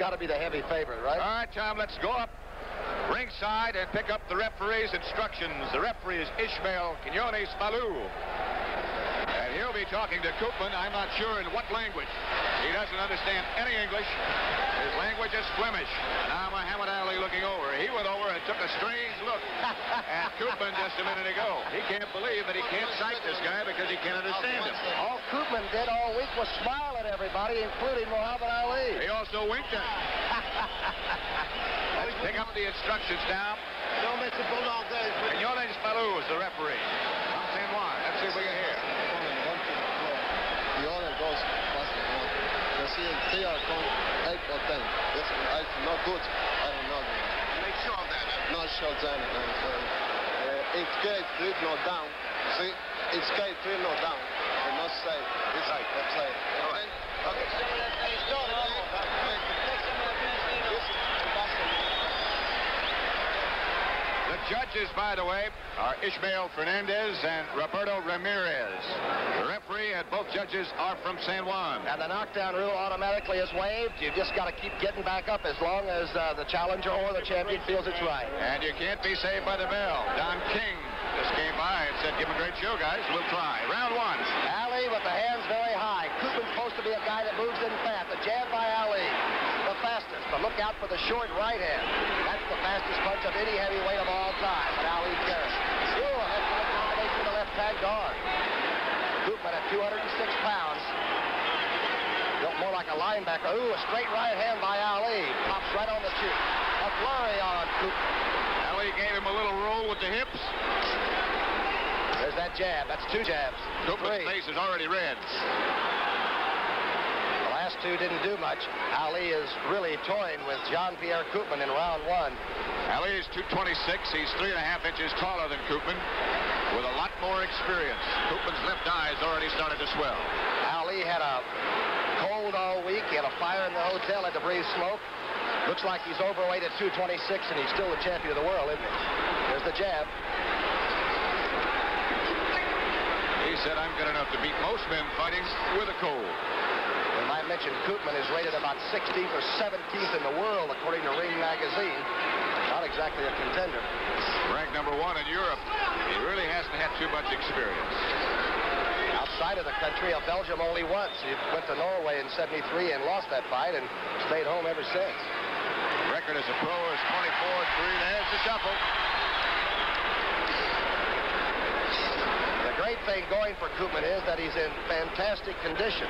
Got to be the heavy favorite, right? All right, Tom, let's go up ringside and pick up the referee's instructions. The referee is Ishmael Quiñones Falú. And he'll be talking to Coopman, I'm not sure in what language. He doesn't understand any English. His language is Flemish. Now Muhammad Ali looking over. He went over and took a strange look at Coopman just a minute ago. He can't believe that he can't sight this guy because he can't understand him. All Coopman did all week was smile at everybody, including Muhammad Ali. He also winked at him. Pick up the instructions now. Don't miss the Bulldog days. Quiñones Falú is the referee. From San Juan. Let's see if we can hear. The order goes faster. You see, they are going 8 or 10. This is not good. I don't know. Make sure that not short down. It's great, three not down. See, it's great, three not down. And not safe. It's like upside. Okay. The judges, by the way, are Ishmael Fernandez and Roberto Ramirez. The referee and both judges are from San Juan. And the knockdown rule automatically is waived. You've just got to keep getting back up as long as the challenger or the champion feels it's right. And you can't be saved by the bell. Don King just came by and said, give him a great show, guys. We'll try. Round one. Ali with the hands very high. Coopman's supposed to be a guy that moves in fast. A jab by Ali, the fastest. But look out for the short right hand. That's the fastest punch of any heavyweight of all time. But Ali carries. Ooh, that's a combination of the left tagged arm. Coopman at 206 pounds. Looked more like a linebacker. Ooh, a straight right hand by Ali. Pops right on the cheek. A flurry on Coopman. Ali gave him a little roll with the hips. There's that jab. That's two jabs. Coopman's face is already red. The last two didn't do much. Ali is really toying with Jean-Pierre Coopman in round one. Ali is 226. He's 3.5 inches taller than Coopman, with a lot more experience. Coopman's left eye has already started to swell. Ali had a cold all week. He had a fire in the hotel, had to breathe smoke. Looks like he's overweight at 226, and he's still the champion of the world, isn't he? There's the jab. He said, I'm good enough to beat most men fighting with a cold. And I mentioned Coopman is rated about 16th or 17th in the world, according to Ring magazine. Not exactly a contender. Ranked #1 in Europe. He really hasn't had too much experience. Outside of the country, of Belgium only once. He went to Norway in 73 and lost that fight and stayed home ever since. The record as a pro is 24-3. There's the shuffle. The great thing going for Coopman is that he's in fantastic condition.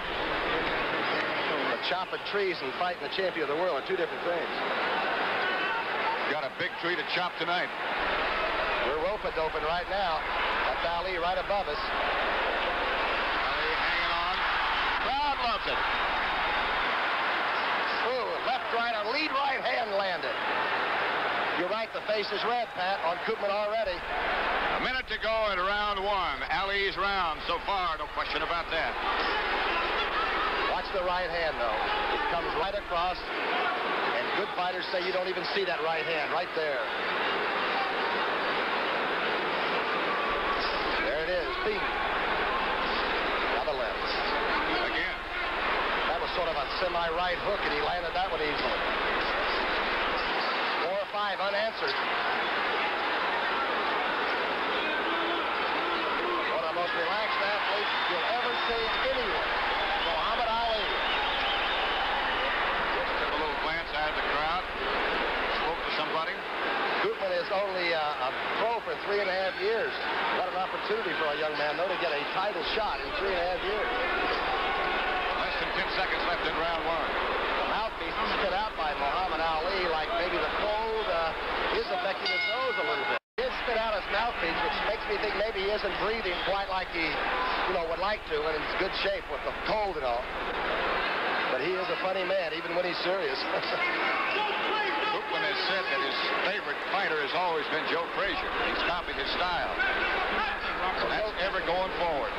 The chopping trees and fighting the champion of the world are two different things. Got a big tree to chop tonight. We're rope-a-doping right now. That's Ali right above us. Ali hanging on. Crowd loves it. Ooh, left right, a lead right hand landed. You're right, the face is red, Pat, on Coopman already. A minute to go in round one. Ali's round so far, no question about that. Watch the right hand, though. It comes right across, and good fighters say you don't even see that right hand right there. There it is, feet. Another left. Again. That was sort of a semi-right hook, and he landed that one easily. 4 or 5 unanswered. Most relaxed athlete you'll ever see anywhere. Muhammad Ali. Just took a little glance out of the crowd. Spoke to somebody. Coopman is only a pro for 3.5 years. What an opportunity for a young man, though, to get a title shot in 3.5 years. Less than 10 seconds left in round one. The mouthpiece is spit out by Muhammad Ali like maybe the cold is affecting his nose a little bit. Spit out his mouthpiece, which makes me think maybe he isn't breathing quite like he, would like to, and he's in good shape with the cold and all. But he is a funny man, even when he's serious. Coopman has said that his favorite fighter has always been Joe Frazier. He's copied his style. So that's ever going forward.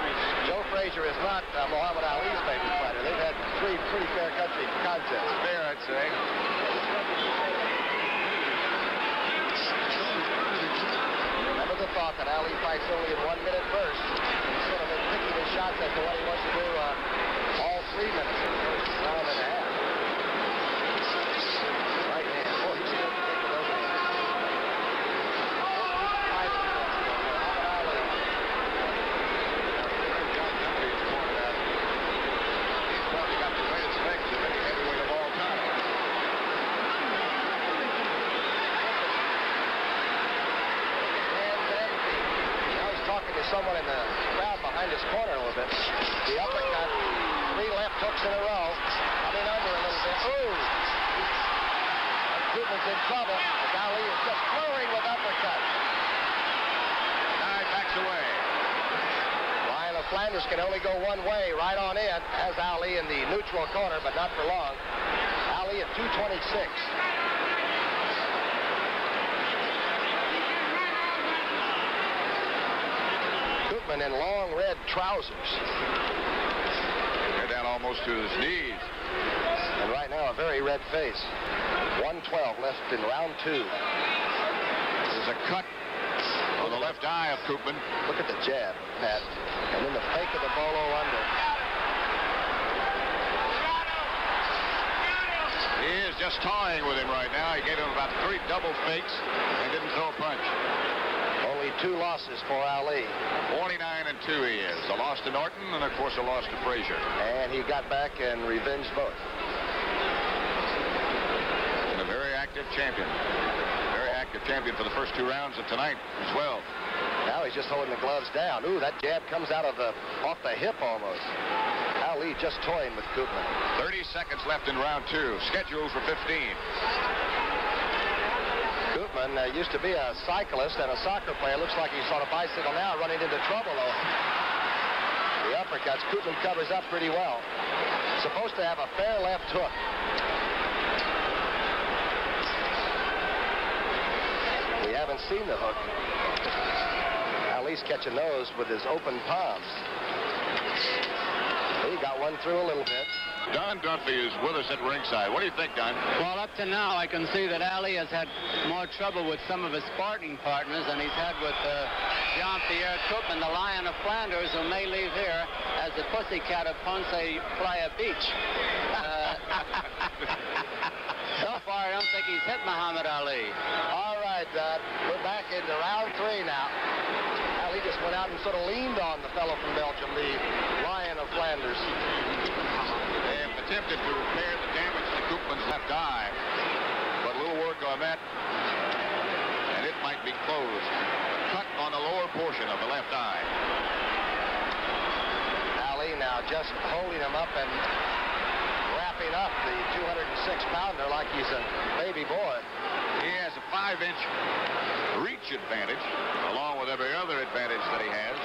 Joe Frazier is not Muhammad Ali's favorite fighter. They've had 3 pretty fair country contests. Fair, I'd say. The thought that Ali fights only in 1 minute first, instead of picking his shots at the way he wants to do all 3 minutes in the first round and a half. someone in the crowd behind his corner a little bit. The uppercut, three left hooks in a row, coming under a little bit. Ooh! Coopman's in trouble. Ali is just flurrying with uppercuts. Guy backs away. Lionel Flanders can only go one way, right on in, as Ali in the neutral corner, but not for long. Ali at 226. Coopman in long red trousers. They're down almost to his knees. And right now, a very red face. 112 left in round two. There's a cut on the left eye of Coopman. Look at the jab, Pat. And then the fake of the bolo under. He is just toying with him right now. He gave him about three double fakes and didn't throw a punch. Only two losses for Ali. 49-2 he is. A loss to Norton and, of course, a loss to Frazier. And he got back and revenged both. And a very active champion. Very active champion for the first two rounds of tonight as well. Now he's just holding the gloves down. Ooh, that jab comes out of the off the hip almost. Ali just toying with Coopman. 30 seconds left in round two. Scheduled for 15. Coopman used to be a cyclist and a soccer player. Looks like he's on a bicycle now, running into trouble, though. The uppercuts. Coopman covers up pretty well. Supposed to have a fair left hook. We haven't seen the hook. Ali's catching those with his open palms. He got one through a little bit. Don Dunphy is with us at ringside. What do you think, Don? Well, up to now, I can see that Ali has had more trouble with some of his sparring partners than he's had with Jean-Pierre Coopman, the Lion of Flanders, who may leave here as the pussycat of Ponce Playa Beach. So far, I don't think he's hit Muhammad Ali. All right, Don. We're back into round three now. Ali just went out and sort of leaned on the fellow from Belgium, the Lion of Flanders. Attempted to repair the damage to Coopman's left eye, but a little work on that, and it might be closed. Cut on the lower portion of the left eye. Ali now just holding him up and wrapping up the 206-pounder like he's a baby boy. He has a 5-inch reach advantage, along with every other advantage that he has.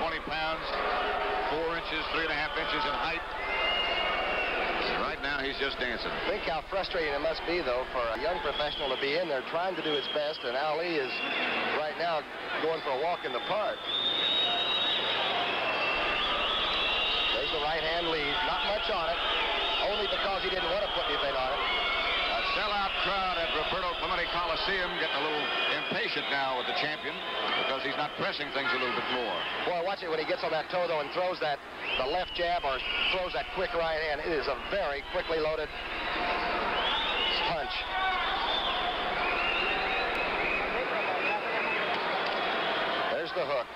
20 pounds, 4 inches, 3 1/2 inches in height. Right now, he's just dancing. Think how frustrating it must be, though, for a young professional to be in there trying to do his best, and Ali is right now going for a walk in the park. There's the right-hand lead. Not much on it, only because he didn't want to put anything on it. A sellout crowd at Roberto Clemente Coliseum getting a little impatient now with the champion because he's not pressing things a little bit more. Boy, watch it when he gets on that toe, though, and throws that the left jab or throws that quick right hand. It is a very quickly loaded punch. There's the hook.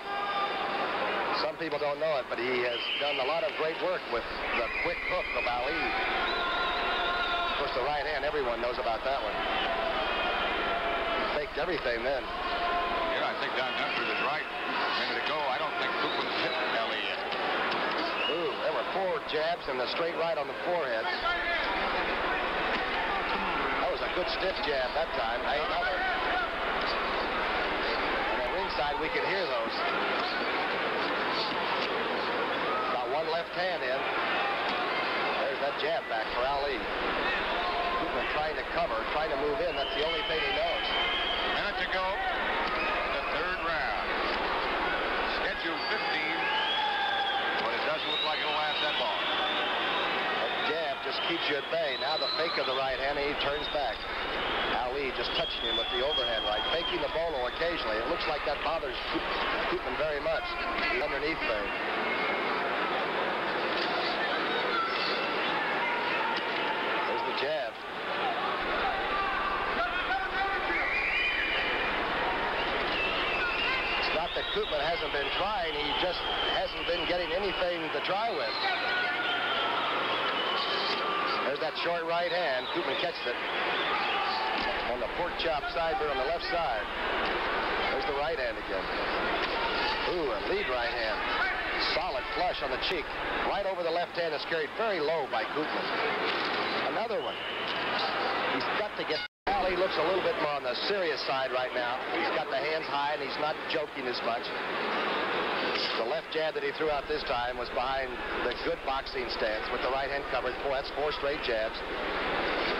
Some people don't know it, but he has done a lot of great work with the quick hook of Ali. Of course, the right hand, everyone knows about that one. Faked everything then. Yeah, I think Don Dunphy is right. A minute ago, I don't think Coopman's hit Ali yet. Ooh, there were 4 jabs and a straight right on the forehead. That was a good stiff jab that time. I ain't another. And at ringside, we could hear those. Got one left hand in. There's that jab back for Ali. Coopman trying to cover, trying to move in. That's the only thing he knows. Minute to go. The third round. Schedule 15. Doesn't look like it'll last that long. That jab just keeps you at bay. Now the fake of the right hand, and he turns back. Ali just touching him with the overhand right, faking the bolo occasionally. It looks like that bothers Coopman very much. The underneath thing. There's the jab. That Coopman hasn't been trying, he just hasn't been getting anything to try with. There's that short right hand. Coopman catches it on the pork chop sideburn on the left side. There's the right hand again. Ooh, a lead right hand. Solid flush on the cheek. Right over the left hand. It's carried very low by Coopman. Another one. He's got to get... Ali looks a little bit more on the serious side right now. He's got the hands high, and he's not joking as much. The left jab that he threw out this time was behind the good boxing stance with the right hand covered. Boy, that's four straight jabs.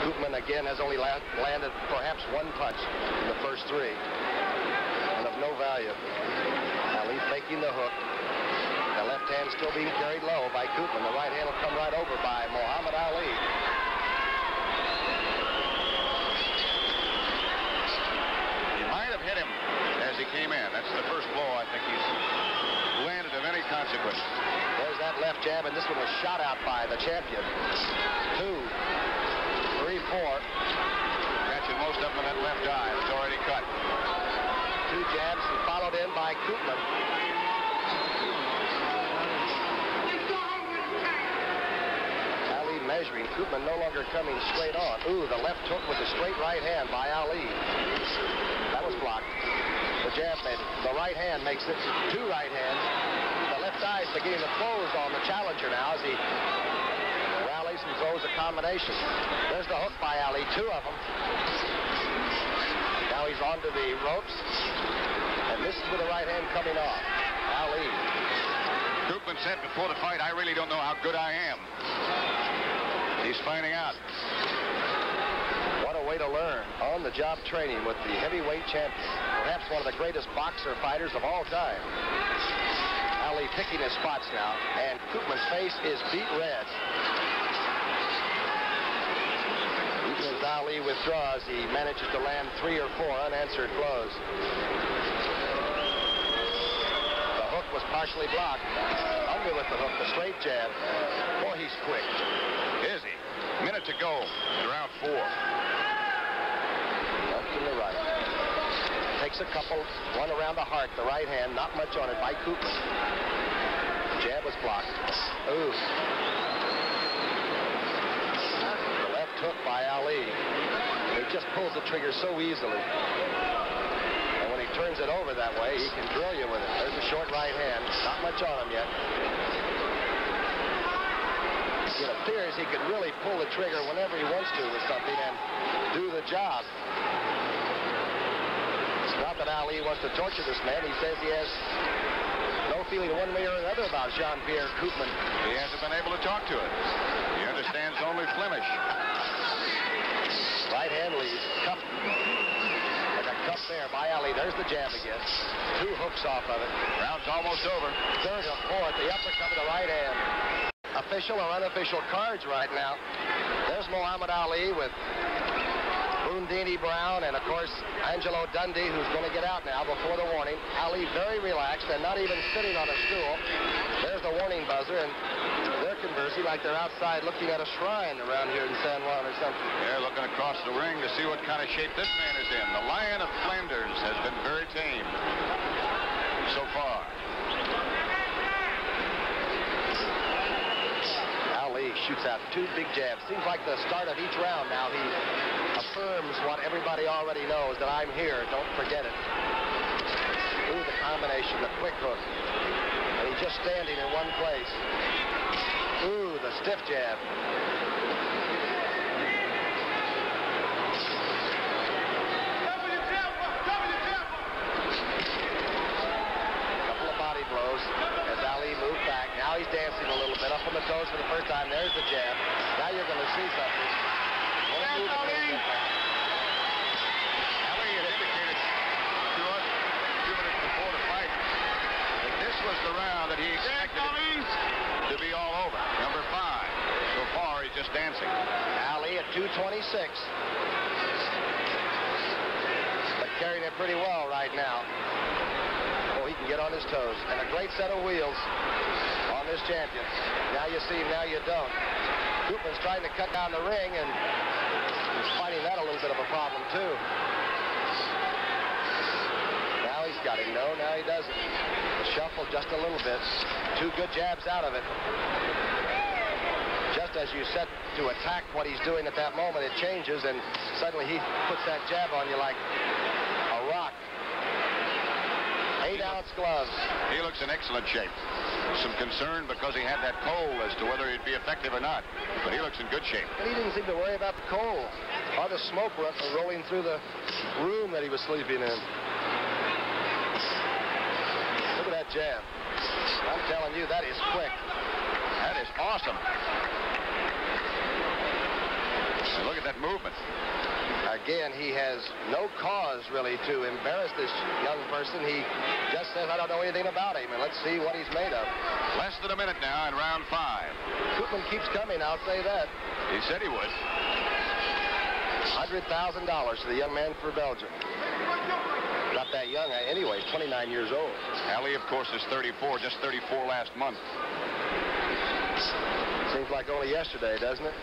Coopman, again, has only landed perhaps one punch in the first three. And of no value. Ali faking the hook. The left hand still being carried low by Coopman. The right hand will come right over by Muhammad Ali. He might have hit him as he came in. That's the first blow I think he's... of any consequence. There's that left jab, and this one was shot out by the champion. 2, 3, 4. Catching most of them in that left eye. It's already cut. Two jabs, and followed in by Coopman. Ali measuring. Coopman no longer coming straight on. Ooh, the left hook with the straight right hand by Ali. That was blocked. The jab made it. The right hand makes it. Two right hands. Eyes beginning to close on the challenger now as he rallies and throws a combination. There's the hook by Ali, two of them. Now he's onto the ropes, and this is with the right hand coming off. Ali. Coopman said before the fight, I really don't know how good I am. He's finding out. What a way to learn. On-the-job training with the heavyweight champion, perhaps one of the greatest boxer fighters of all time. Ali picking his spots now, and Coopman's face is beat red. Even as Ali withdraws, he manages to land 3 or 4 unanswered blows. The hook was partially blocked. Under with the hook, the straight jab. Boy, he's quick. Is he? A minute to go in round 4. Left to the right. Takes a couple, one around the heart, the right hand, not much on it by Coopman. Jab was blocked. Ooh. The left hook by Ali. He just pulls the trigger so easily. And when he turns it over that way, he can drill you with it. There's a short right hand, not much on him yet. It appears he could really pull the trigger whenever he wants to with something and do the job. Not that Ali wants to torture this man. He says he has no feeling one way or another about Jean-Pierre Coopman. He hasn't been able to talk to it. He understands only Flemish. Right hand leads. Cup. Like a cup there by Ali. There's the jab again. Two hooks off of it. Round's almost over. Third and fourth. The uppercut of the right hand. Official or unofficial cards right now. There's Muhammad Ali with... Dini Brown, and of course Angelo Dundee, who's going to get out now before the warning. Ali very relaxed and not even sitting on a stool. There's the warning buzzer, and they're conversing like they're outside looking at a shrine around here in San Juan or something. They're looking across the ring to see what kind of shape this man is in. The Lion of Flanders has been very tame so far. Ali shoots out two big jabs. Seems like the start of each round now. He affirms what everybody already knows, that I'm here, don't forget it. Ooh, the combination, the quick hook. And he's just standing in one place. Ooh, the stiff jab. A couple of body blows as Ali moved back. Now he's dancing a little bit up on the toes for the first time. There's the jab. Now you're going to see something. Ali had indicated to us a few minutes before the fight that this was the round that he expected to be all over. Number 5. So far, he's just dancing. Ali at 226. But carrying it pretty well right now. Oh, he can get on his toes. And a great set of wheels on this champion. Now you see, now you don't. Coopman's trying to cut down the ring, and he's finding that a little bit of a problem, too. Now he's got him. No, now he doesn't. The shuffle just a little bit. Two good jabs out of it. Just as you set to attack what he's doing at that moment, it changes, and suddenly he puts that jab on you like a rock. 8 8-ounce gloves. He looks in excellent shape. Some concern because he had that cold as to whether he'd be effective or not, but he looks in good shape. He didn't seem to worry about the cold or the smoke rolling through the room that he was sleeping in. Look at that jab. I'm telling you, that is quick. That is awesome. And look at that movement. Again, he has no cause, really, to embarrass this young person. He just says, I don't know anything about him, and let's see what he's made of. Less than a minute now in round 5. Coopman keeps coming, I'll say that. He said he would. $100,000 to the young man for Belgium. Not that young, anyway, 29 years old. Ali, of course, is 34, just 34 last month. Seems like only yesterday, doesn't it?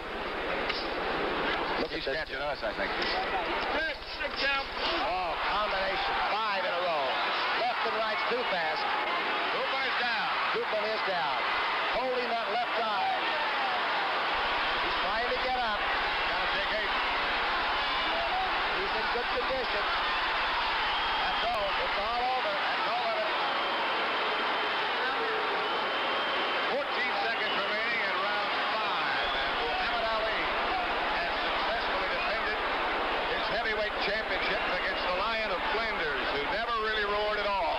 He's catching us, I think. Oh, combination. 5 in a row. Left and right's too fast. Coopman is down. Coopman is down. Holding that left eye. He's trying to get up. Gotta take 8. He's in good condition. That's all. It's all over. That's all of it. 14 seconds remaining. Heavyweight championship against the Lion of Flanders, who never really roared at all.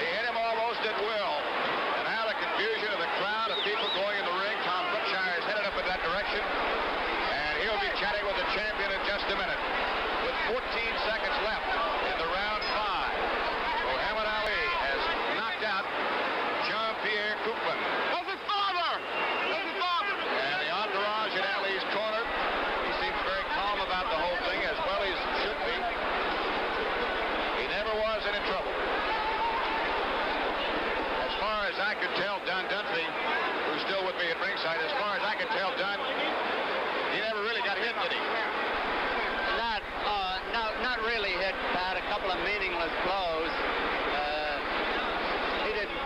He hit him almost at will. And now the confusion of the crowd of people going in the ring. Tom Brookshire is headed up in that direction. And he'll be chatting with the champion in just a minute. With 14 seconds left in the round 5, Muhammad Ali has knocked out Jean-Pierre Coopman. How's his father? How's his father? And the entourage in Ali's corner. About the whole thing, as well as should be. He never was in trouble. As far as I could tell, Don Dunphy, who's still with me at ringside, as far as I could tell, Don, he never really got hit, did he? Not really hit, Pat. A couple of meaningless blows. He didn't.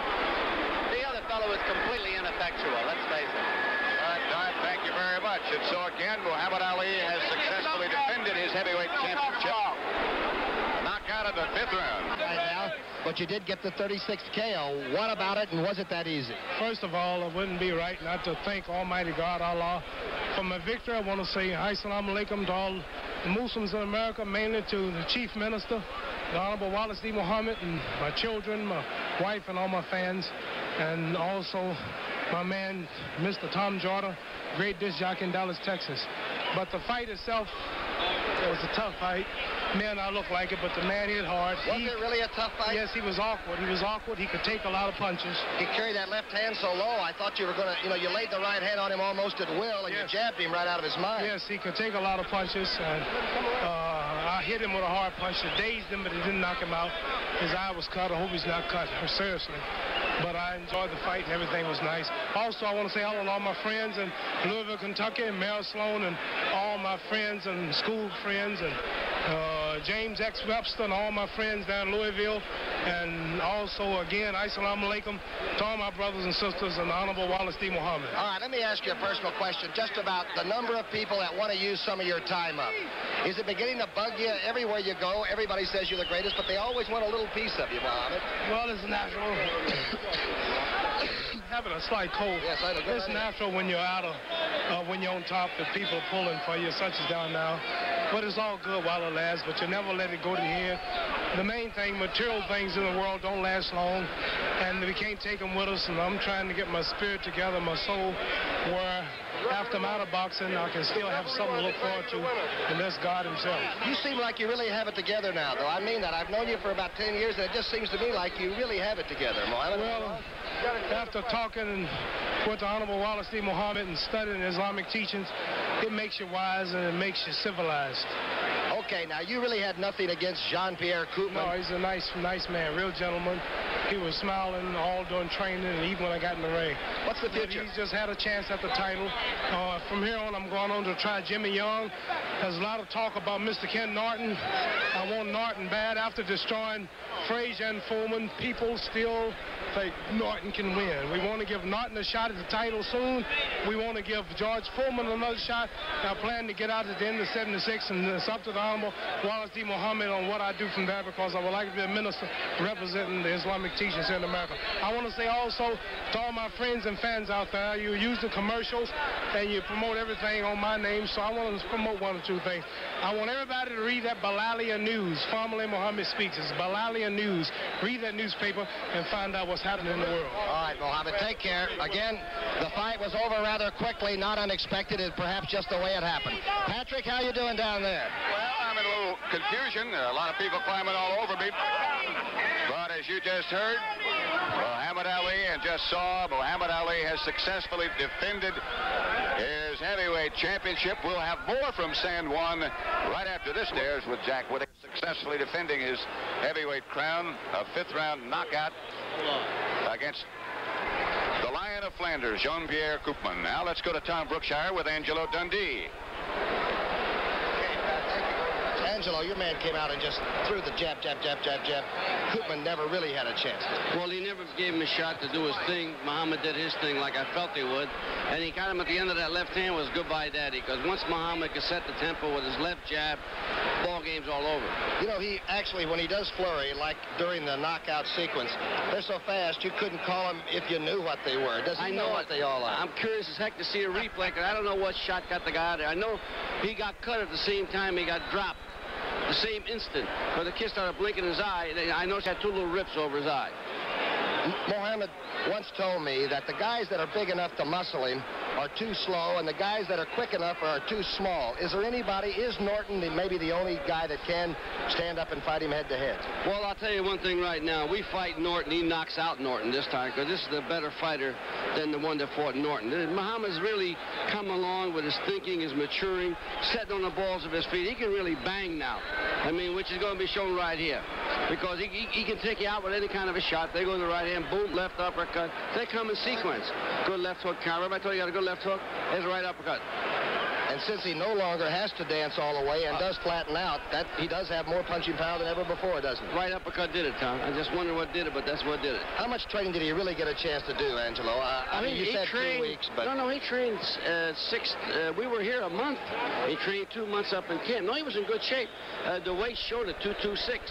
The other fellow was completely ineffectual, let's face it. Don, thank you very much. And so again, Muhammad Ali has successfully defended his heavyweight championship. Knockout of the 5th round. Right now, but you did get the 36th KO. What about it, and was it that easy? First of all, it wouldn't be right not to thank Almighty God, Allah. For my victory, I want to say Assalamu Alaikum to all the Muslims in America, mainly to the Chief Minister, the Honorable Wallace D. Muhammad, and my children, my wife, and all my fans, and also my man, Mr. Tom Jordan, great disc jockey in Dallas, Texas. But the fight itself, it was a tough fight. Man, I look like it, but the man hit hard. Was it really a tough fight? Yes, he was awkward. He was awkward. He could take a lot of punches. He carried that left hand so low, I thought you were going to, you laid the right hand on him almost at will, and yes, you jabbed him right out of his mind. Yes, he could take a lot of punches. And I hit him with a hard punch. It dazed him, but it didn't knock him out. His eye was cut. I hope he's not cut, seriously. But I enjoyed the fight, and everything was nice. Also, I want to say hello to all my friends in Louisville, Kentucky, and Merrill Sloan, and all my friends and school friends, and James X. Webster, and all my friends down in Louisville. And also, again, Assalamu Alaikum to all my brothers and sisters, and the Honorable Wallace D. Muhammad. All right, let me ask you a personal question just about the number of people that want to use some of your time up. Is it beginning to bug you? Everywhere you go, everybody says you're the greatest, but they always want a little piece of you, Muhammad. Well, it's natural. Having a slight cold. Yes, it's natural when you're out of, when you're on top, that people are pulling for you, such as down now. But it's all good while it lasts, but you never let it go to here. The main thing, material things in the world don't last long, and we can't take them with us, and I'm trying to get my spirit together, my soul, where after I'm out of boxing, I can still have something to look forward to, and that's God himself. You seem like you really have it together now, though. I mean that. I've known you for about 10 years, and it just seems to me like you really have it together, Muhammad. Well, after talking with the Honorable Wallace D. Muhammad and studying Islamic teachings, it makes you wise and it makes you civilized. Okay, now you really had nothing against Jean-Pierre Coopman. No, he's a nice man, real gentleman. He was smiling all during training and even when I got in the ring. What's the future? He's just had a chance at the title. From here on, I'm going on to try Jimmy Young. There's a lot of talk about Mr. Ken Norton. I want Norton bad. After destroying Frazier and Fullman, people still think Norton can win. We want to give Norton a shot at the title soon. We want to give George Fullman another shot. I plan to get out at the end of 76, and it's up to the Honorable Wallace D. Muhammad on what I do from there, because I would like to be a minister representing the Islamic teachers in America. I want to say also to all my friends and fans out there, you use the commercials and you promote everything on my name, so I want to promote one or two things. I want everybody to read that Bilalian News, formerly Muhammad Speaks. It's Bilalian News. Read that newspaper and find out what's happening in the world. All right, Muhammad, take care. Again, the fight was over rather quickly, not unexpected, and perhaps just the way it happened. Patrick, how you doing down there? Well, I'm in a little confusion. A lot of people climbing all over me. But as you just heard, Muhammad Ali, and just saw, Muhammad Ali has successfully defended his heavyweight championship. We'll have more from San Juan right after this. There's with Jack Whitaker successfully defending his heavyweight crown, a fifth-round knockout against the Lion of Flanders, Jean-Pierre Coopman. Now let's go to Tom Brookshire with Angelo Dundee. Angelo, your man came out and just threw the jab, jab, jab, jab, jab. Coopman never really had a chance. Well, he never gave him a shot to do his thing. Muhammad did his thing like I felt he would. And he got him at the end of that left hand was goodbye, Daddy, because once Muhammad could set the tempo with his left jab, ball game's all over. You know, he actually, when he does flurry, like during the knockout sequence, they're so fast you couldn't call him if you knew what they were. Doesn't he know what they all are? I'm curious as heck to see a replay, because I don't know what shot got the guy out there. I know he got cut at the same time he got dropped. The same instant, but the kid started blinking his eye, and I noticed he had two little rips over his eye. Muhammad once told me that the guys that are big enough to muscle him are too slow, and the guys that are quick enough are too small. Is there anybody, is Norton maybe the only guy that can stand up and fight him head-to-head? Well, I'll tell you one thing right now. We fight Norton, he knocks out Norton this time, because this is a better fighter than the one that fought Norton. Muhammad's really come along with his thinking, his maturing, setting on the balls of his feet. He can really bang now, I mean, which is going to be shown right here, because he can take you out with any kind of a shot. They go to the right hand, boom, left uppercut. They come in sequence. Good left hook counter. Everybody told you got a good left hook, there's a right uppercut. And since he no longer has to dance all the way and does flatten out, that he does have more punching power than ever before, doesn't he? Right uppercut did it, Tom. I just wonder what did it, but that's what did it. How much training did he really get a chance to do, Angelo? I mean, you said trained, 2 weeks, but... No, he trained six... we were here a month. He trained 2 months up in camp. No, he was in good shape. The weight showed at 226.